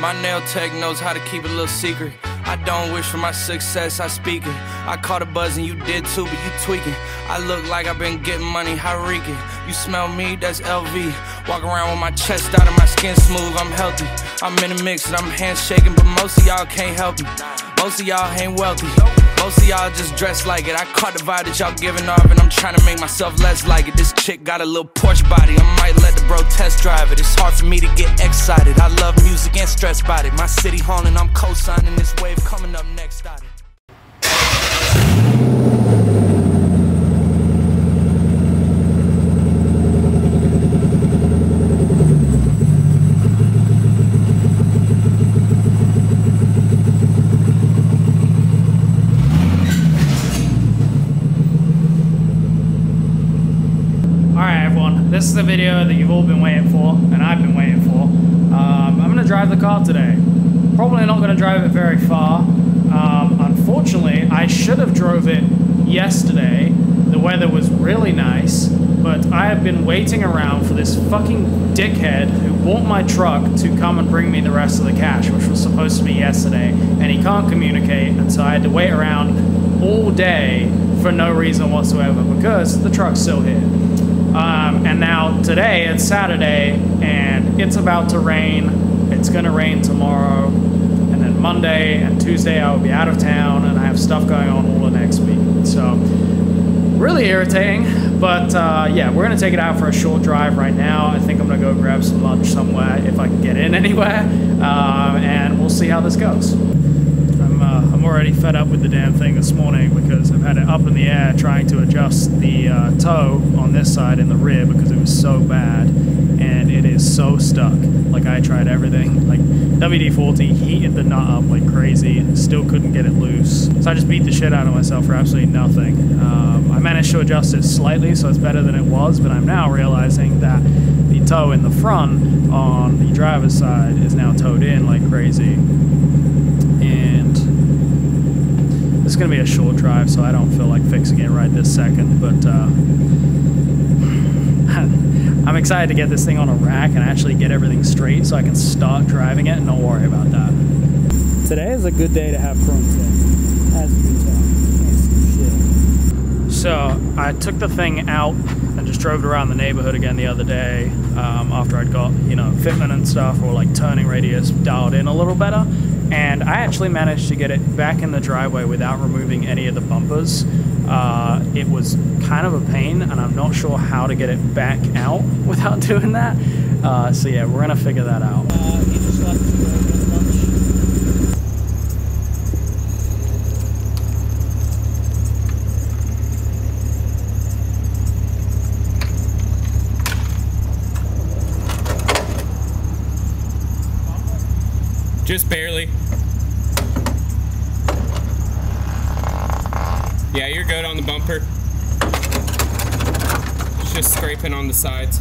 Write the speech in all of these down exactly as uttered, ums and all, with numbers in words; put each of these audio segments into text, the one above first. My nail tech knows how to keep a little secret. I don't wish for my success, I speak it. I caught a buzz and you did too, but you tweaking. I look like I've been getting money, how reeking. You smell me, that's L V. Walk around with my chest out and my skin smooth, I'm healthy. I'm in a mix and I'm handshaking, but most of y'all can't help me. Most of y'all ain't wealthy. Most of y'all just dress like it. I caught the vibe that y'all giving off and I'm trying to make myself less like it. This chick got a little Porsche body, I might let the bro test drive it. It's hard for me to get excited. I love music and stressed about it. My city hauling, I'm co-signing this wave coming up next out of This is the video that you've all been waiting for, and I've been waiting for. Um, I'm going to drive the car today. Probably not going to drive it very far. Um, unfortunately, I should have drove it yesterday. The weather was really nice, but I have been waiting around for this fucking dickhead who bought my truck to come and bring me the rest of the cash, which was supposed to be yesterday, and he can't communicate, and so I had to wait around all day for no reason whatsoever because the truck's still here. Um, and now today, it's Saturday, and it's about to rain. It's going to rain tomorrow, and then Monday and Tuesday I will be out of town, and I have stuff going on all the next week. So, really irritating, but uh, yeah, we're going to take it out for a short drive right now. I think I'm going to go grab some lunch somewhere, if I can get in anywhere, um, and we'll see how this goes. I'm, uh, I'm already fed up with the damn thing this morning because I've had it up in the air trying to adjust the uh, toe on this side and the rear because it was so bad, and it is so stuck. Like, I tried everything. Like, W D forty heated the nut up like crazy and still couldn't get it loose. So I just beat the shit out of myself for absolutely nothing. Um, I managed to adjust it slightly, so it's better than it was, but I'm now realizing that the toe in the front on the driver's side is now towed in like crazy. It's going to be a short drive, so I don't feel like fixing it right this second, but uh, I'm excited to get this thing on a rack and actually get everything straight so I can start driving it and not worry about that. Today is a good day to have crumbs in, as you can tell. So I took the thing out and just drove it around the neighborhood again the other day um, after I'd got, you know, fitment and stuff, or like turning radius dialed in a little better. And I actually managed to get it back in the driveway without removing any of the bumpers. Uh, it was kind of a pain, and I'm not sure how to get it back out without doing that. Uh, so yeah, we're gonna figure that out. Uh, he just left his road with lunch. Just barely. Yeah, you're good on the bumper. It's just scraping on the sides.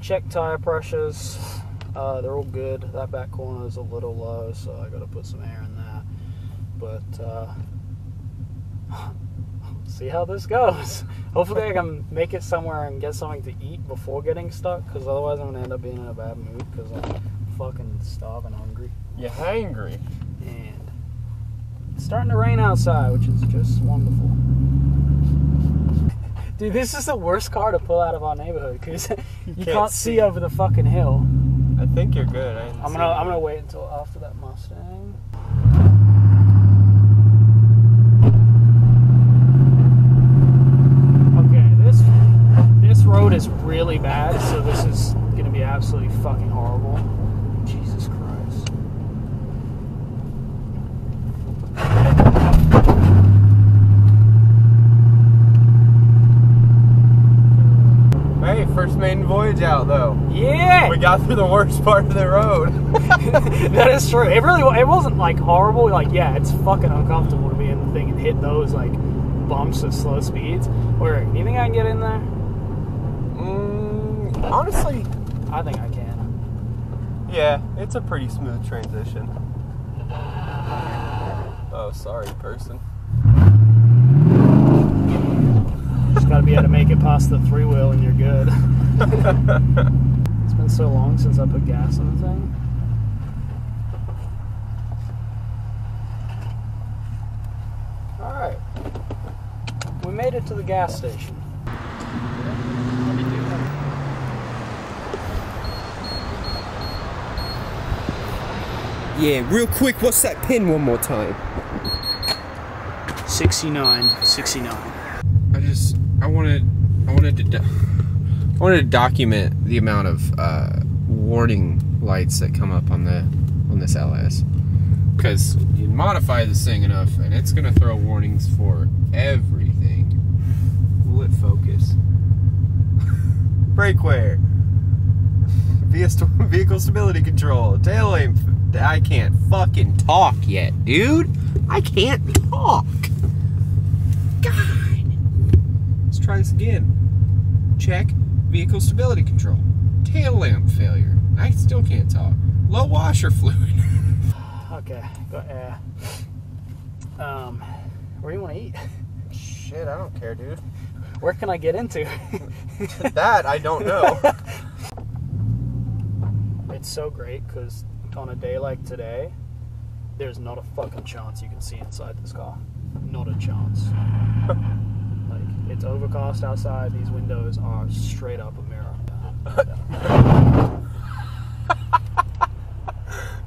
Check tire pressures, uh, they're all good. That back corner is a little low, so I gotta put some air in that. But uh, see how this goes. Hopefully I can make it somewhere and get something to eat before getting stuck, because otherwise I'm gonna end up being in a bad mood because I'm fucking starving hungry. You're hangry. And it's starting to rain outside, which is just wonderful. Dude, this is the worst car to pull out of our neighborhood because you can't, can't see over the fucking hill. I think you're good. I I'm gonna I'm gonna wait until after that Mustang. Okay, this this road is really bad, so this is gonna be absolutely fucking horrible. Jesus Christ. First maiden voyage out. out, though. Yeah. We got through the worst part of the road. That is true. It really, it wasn't like horrible. Like, yeah, it's fucking uncomfortable to be in the thing and hit those like bumps of slow speeds. Where, do you think I can get in there? Mm, honestly, I think I can. Yeah, it's a pretty smooth transition. Oh, sorry, person. Just gotta be able to make it past the three wheel and you're good. It's been so long since I put gas in the thing. Alright. We made it to the gas station. Yeah, real quick, what's that pin one more time? sixty-nine, sixty-nine. I just, I wanted, I wanted to, do, I wanted to document the amount of uh, warning lights that come up on the, on this L S, because you modify this thing enough, and it's gonna throw warnings for everything. Will it focus? Brake wear. Vehicle stability control. Tail aim. I can't fucking talk yet, dude. I can't talk. God. Let's try this again. Check vehicle stability control. Tail lamp failure. I still can't talk. Low washer fluid. Okay. But, uh, um, where do you want to eat? Shit, I don't care, dude. Where can I get into? That I don't know. It's so great because on a day like today, there's not a fucking chance you can see inside this car. Not a chance. It's overcast outside. These windows are straight up a mirror.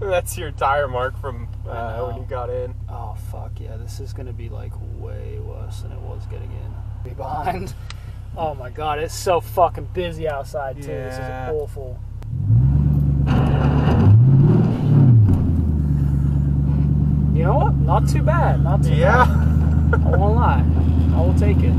That's your tire mark from uh, when you got in. Oh, fuck yeah. This is going to be like way worse than it was getting in. Be behind. Oh my God. It's so fucking busy outside, too. Yeah. This is awful. You know what? Not too bad. Not too yeah. bad. I won't lie. I will take it.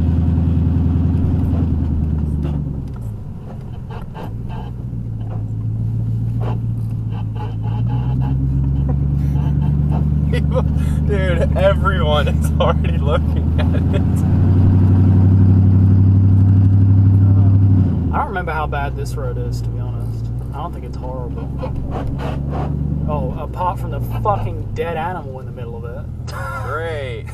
Dude, everyone is already looking at it. Um, I don't remember how bad this road is, to be honest. I don't think it's horrible. Oh, apart from the fucking dead animal in the middle of it. Great.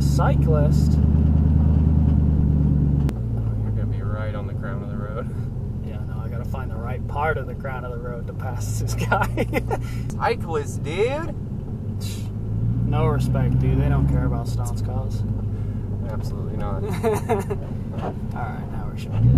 Cyclist. You're gonna be right on the crown of the road. Yeah, no, I gotta find the right part of the crown of the road to pass this guy. Cyclist, dude. No respect, dude. They don't care about stance cars. Absolutely not. All right, now we should be good.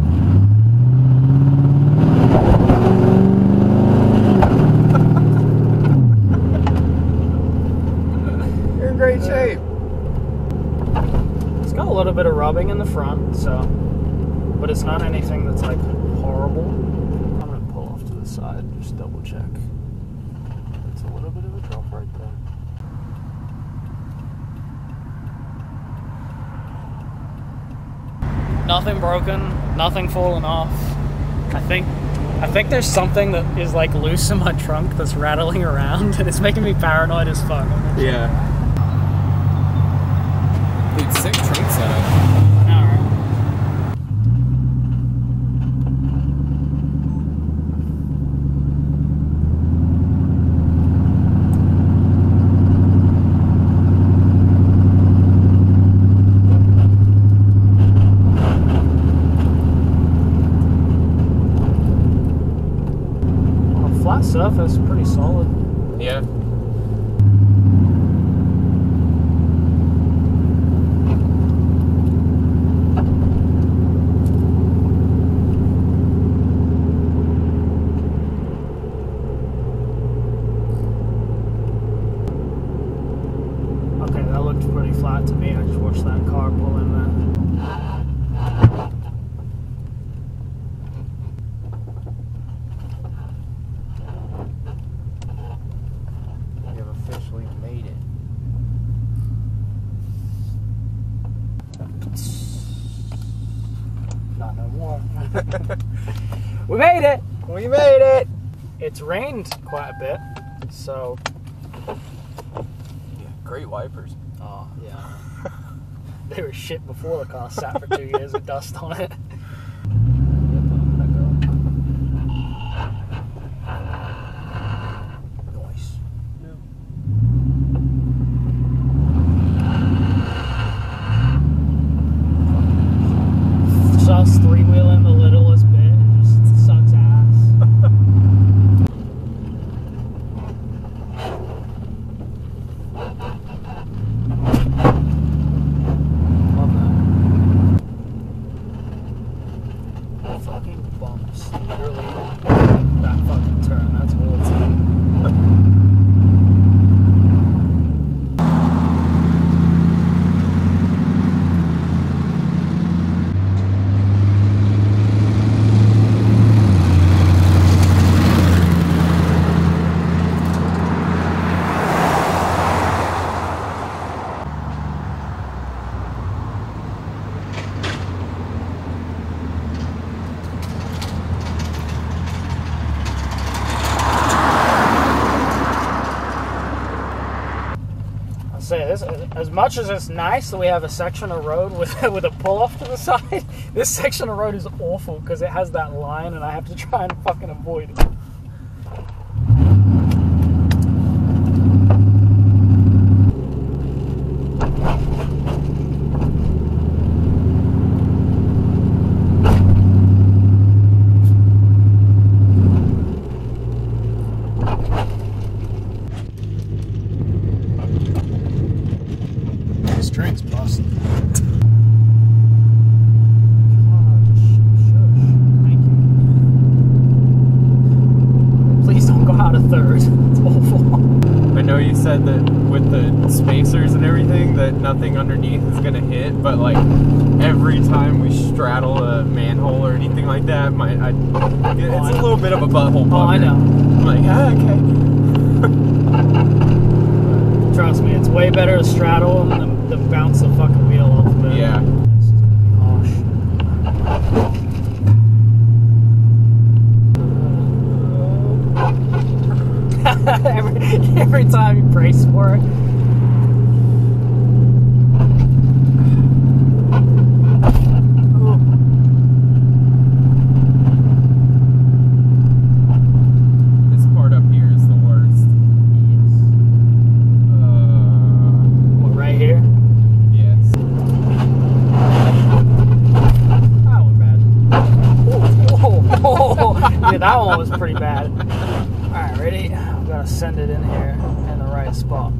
A little bit of rubbing in the front, so, but it's not anything that's like horrible. I'm gonna pull off to the side and just double check. It's a little bit of a drop right there. Nothing broken, nothing fallen off. I think I think there's something that is like loose in my trunk that's rattling around and it's making me paranoid as fuck. Yeah. Dude, sick trunk setup. On a flat surface, pretty solid. Yeah. made it. Not no more. We made it! We made it! It's rained quite a bit, so. Yeah, great wipers. Oh, yeah. They were shit before the car sat for two years with dust on it. This, as much as it's nice that we have a section of road with with a pull off to the side, this section of road is awful because it has that line and I have to try and fucking avoid it. Nothing underneath is gonna hit, but like every time we straddle a manhole or anything like that, my I, it's oh, I a little know. bit of a butthole bummer. Oh, I know. I'm like, ah, okay. Trust me, it's way better to straddle than, than bounce the fucking wheel off the. Yeah. Oh, shit. every, every time you brace for it. That one was pretty bad. All right, ready? I'm gonna send it in here in the right spot.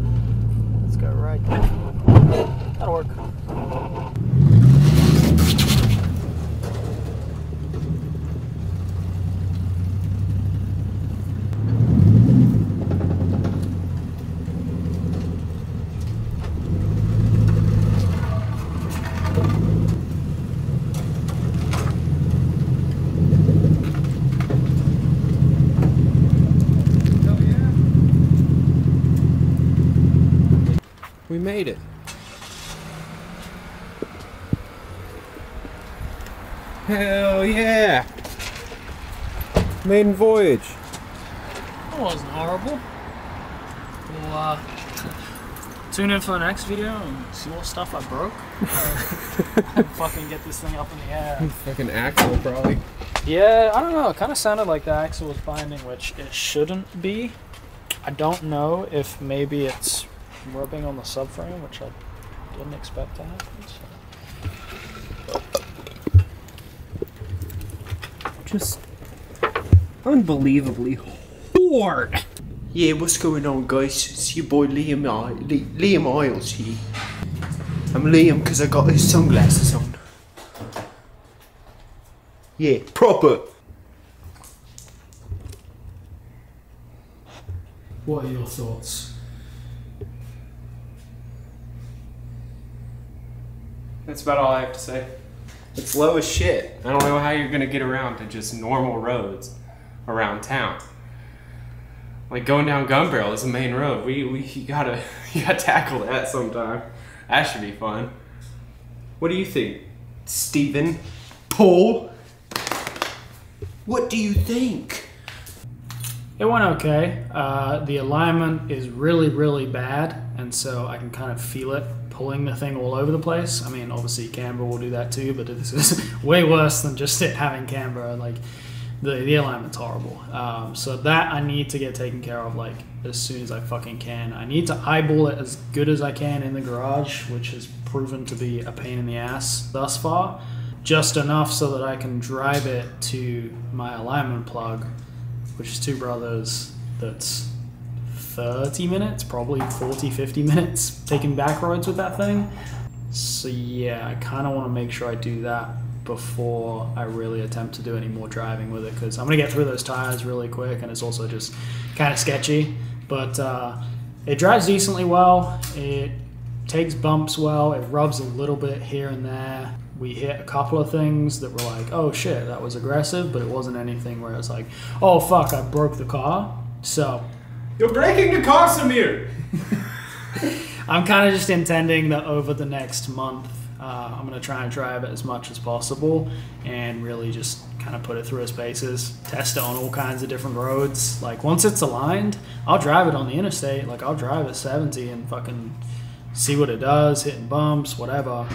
Let's go right there. That'll work. We made it. Hell yeah! Maiden voyage. That wasn't horrible. We'll uh, tune in for the next video and see what stuff I broke. And fucking get this thing up in the air. Fucking axle probably. Yeah, I don't know. It kind of sounded like the axle was binding, which it shouldn't be. I don't know if maybe it's rubbing on the subframe, which I didn't expect to happen. So. Just unbelievably hard. Yeah, what's going on, guys? It's your boy Liam I Liam Eyles here. I'm Liam because I got his sunglasses on. Yeah, proper. What are your thoughts? That's about all I have to say. It's low as shit. I don't know how you're gonna get around to just normal roads around town. Like going down Gun Barrel is the main road. We we you gotta you gotta tackle that sometime. That should be fun. What do you think, Stephen? Paul? What do you think? It went okay. Uh, the alignment is really, really bad, and so I can kind of feel it pulling the thing all over the place. I mean, obviously Canberra will do that too, but this is way worse than just it having Canberra. Like, the, the alignment's horrible. Um, so that I need to get taken care of, like, as soon as I fucking can. I need to eyeball it as good as I can in the garage, which has proven to be a pain in the ass thus far. Just enough so that I can drive it to my alignment plug, which is Two Brothers, that's thirty minutes, probably forty, fifty minutes, taking back roads with that thing. So yeah, I kind of want to make sure I do that before I really attempt to do any more driving with it, because I'm going to get through those tires really quick, and it's also just kind of sketchy. But uh, it drives decently well, it takes bumps well, it rubs a little bit here and there. We hit a couple of things that were like, oh shit, that was aggressive, but it wasn't anything where it's like, oh fuck, I broke the car. So. You're breaking the car, Samir! I'm kind of just intending that over the next month, uh, I'm gonna try and drive it as much as possible and really just kind of put it through its paces, test it on all kinds of different roads. Like, once it's aligned, I'll drive it on the interstate, like I'll drive it seventy and fucking see what it does, hitting bumps, whatever.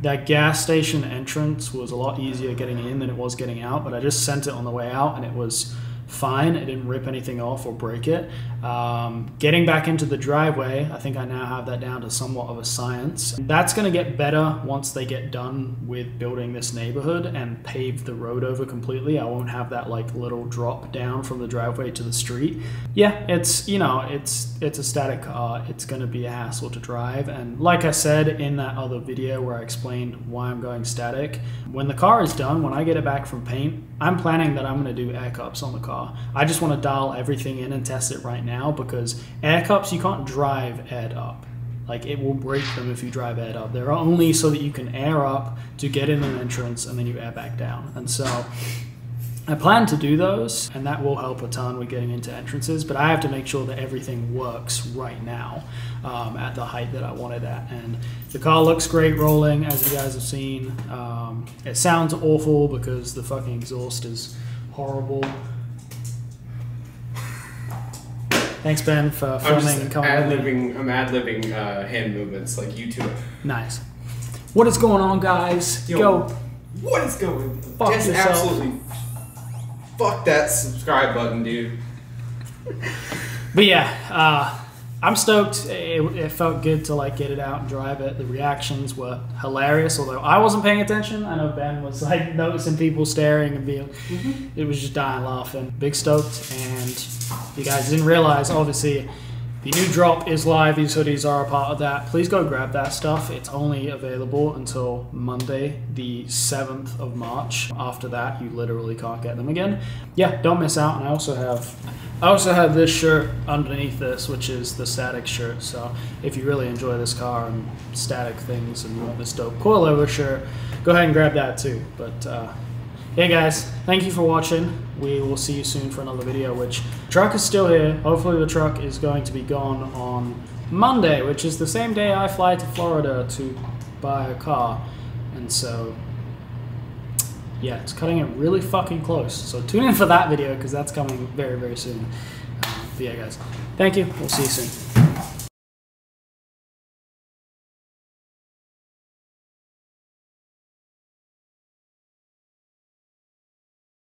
That gas station entrance was a lot easier getting in than it was getting out, but I just sent it on the way out and it was fine. It didn't rip anything off or break it. Um, getting back into the driveway, I think I now have that down to somewhat of a science. That's gonna get better once they get done with building this neighborhood and pave the road over completely. I won't have that like little drop down from the driveway to the street. Yeah, it's, you know, it's, it's a static car. It's gonna be a hassle to drive. And like I said in that other video where I explained why I'm going static, when the car is done, when I get it back from paint, I'm planning that I'm gonna do air cups on the car. I just wanna dial everything in and test it right now, because air cups, you can't drive aired up. Like, it will break them if you drive aired up. They're only so that you can air up to get in an entrance and then you air back down. And so I plan to do those, and that will help a ton with getting into entrances, but I have to make sure that everything works right now um, at the height that I want it at. And the car looks great rolling, as you guys have seen. Um, it sounds awful because the fucking exhaust is horrible. Thanks, Ben, for filming just and coming ad-libbing, I'm ad-libbing uh, hand movements like YouTube. Nice. What is going on, guys? Yo, Go. What is going on? Fuck just yourself. Absolutely. Fuck that subscribe button, dude. But yeah, uh, I'm stoked. It, it felt good to like get it out and drive it. The reactions were hilarious, although I wasn't paying attention. I know Ben was like noticing people staring and being, mm-hmm. It was just dying laughing. Big stoked, and you guys didn't realize, obviously, the new drop is live. These hoodies are a part of that. Please go grab that stuff. It's only available until Monday, the seventh of March. After that, you literally can't get them again. Yeah, don't miss out. And I also have, I also have this shirt underneath this, which is the static shirt. So if you really enjoy this car and static things and you want this dope coilover shirt, go ahead and grab that too. But uh, hey guys, thank you for watching. We will see you soon for another video, which truck is still here. Hopefully the truck is going to be gone on Monday, which is the same day I fly to Florida to buy a car. And so, yeah, it's cutting it really fucking close. So tune in for that video, because that's coming very, very soon. Uh, but yeah, guys, thank you. We'll see you soon.